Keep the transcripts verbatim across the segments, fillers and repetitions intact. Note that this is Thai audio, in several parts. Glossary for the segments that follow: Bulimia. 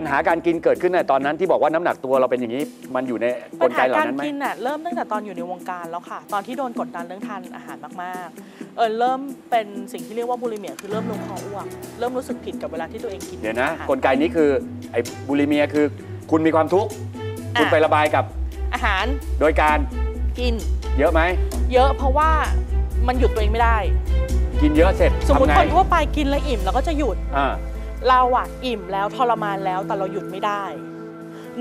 ปัญหาการกินเกิดขึ้นในตอนนั้นที่บอกว่าน้ำหนักตัวเราเป็นอย่างนี้มันอยู่ในกลไกเหล่านั้นไหมปัญหาการกินน่ะเริ่มตั้งแต่ตอนอยู่ในวงการแล้วค่ะตอนที่โดนกดดันเรื่องทานอาหารมากๆเออเริ่มเป็นสิ่งที่เรียกว่าบูลิเมียคือเริ่มลงคออ้วกเริ่มรู้สึกผิดกับเวลาที่ตัวเองกินเดี๋ยวนะกลไกนี้คือไอ้บูลิเมียคือคุณมีความทุกข์คุณไประบายกับอาหารโดยการกินเยอะไหมเยอะเพราะว่ามันหยุดตัวเองไม่ได้กินเยอะเสร็จสมมติคนทั่วไปกินแล้วอิ่มแล้วก็จะหยุดเราอ่ะอิ่มแล้วทรมานแล้วแต่เราหยุดไม่ได้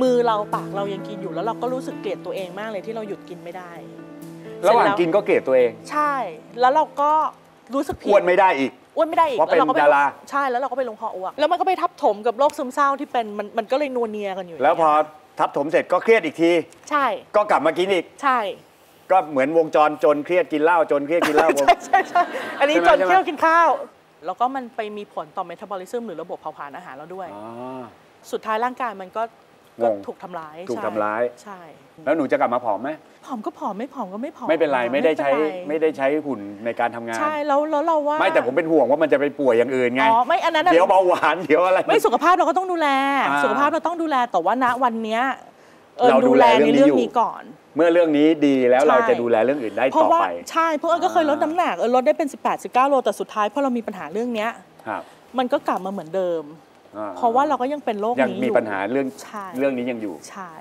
มือเราปากเรายังกินอยู่แล้วเราก็รู้สึกเกลียดตัวเองมากเลยที่เราหยุดกินไม่ได้ระหว่างกินก็เกลียดตัวเองใช่แล้วเราก็รู้สึกผิดอ้วนไม่ได้อีกอ้วนไม่ได้อีกแล้วเราก็ไปใช่แล้วเราก็ไปลงคออ้วกแล้วมันก็ไปทับถมกับโรคซึมเศร้าที่เป็นมันมันก็เลยนัวเนียกันอยู่แล้วพอทับถมเสร็จก็เครียดอีกทีใช่ก็กลับมากินอีกใช่ก็เหมือนวงจรจนเครียดกินเหล้าจนเครียดกินเหล้าใช่ใช่ใช่อันนี้จนเที่ยวกินข้าวแล้วก็มันไปมีผลต่อเมตาบอลิซึมหรือระบบเผาผลาญอาหารเราด้วยสุดท้ายร่างกายมันก็ถูกทำร้ายถูกทำร้ายใช่แล้วหนูจะกลับมาผอมไหมผอมก็ผอมไม่ผอมก็ไม่ผอมไม่เป็นไรไม่ได้ใช้ไม่ได้ใช้หุ่นในการทำงานใช่แล้วแล้วเราว่าไม่แต่ผมเป็นห่วงว่ามันจะไปป่วยอย่างอื่นไงอ๋อไม่อันนั้นเดี๋ยวเบาหวานเดี๋ยวอะไรไม่สุขภาพเราก็ต้องดูแลสุขภาพเราต้องดูแลแต่ว่าณวันนี้เราดูแลในเรื่องนี้ก่อนเมื่อเรื่องนี้ดีแล้วเราจะดูแลเรื่องอื่นได้ต่อไปใช่เพราะเออก็เคยลดน้ำหนักเออลดได้เป็นสิบแปด สิบเก้าโลแต่สุดท้ายพอเรามีปัญหาเรื่องเนี้ยมันก็กลับมาเหมือนเดิมเพราะว่าเราก็ยังเป็นโรคนี้อยู่ยังมีปัญหาเรื่องเรื่องนี้ยังอยู่ใช่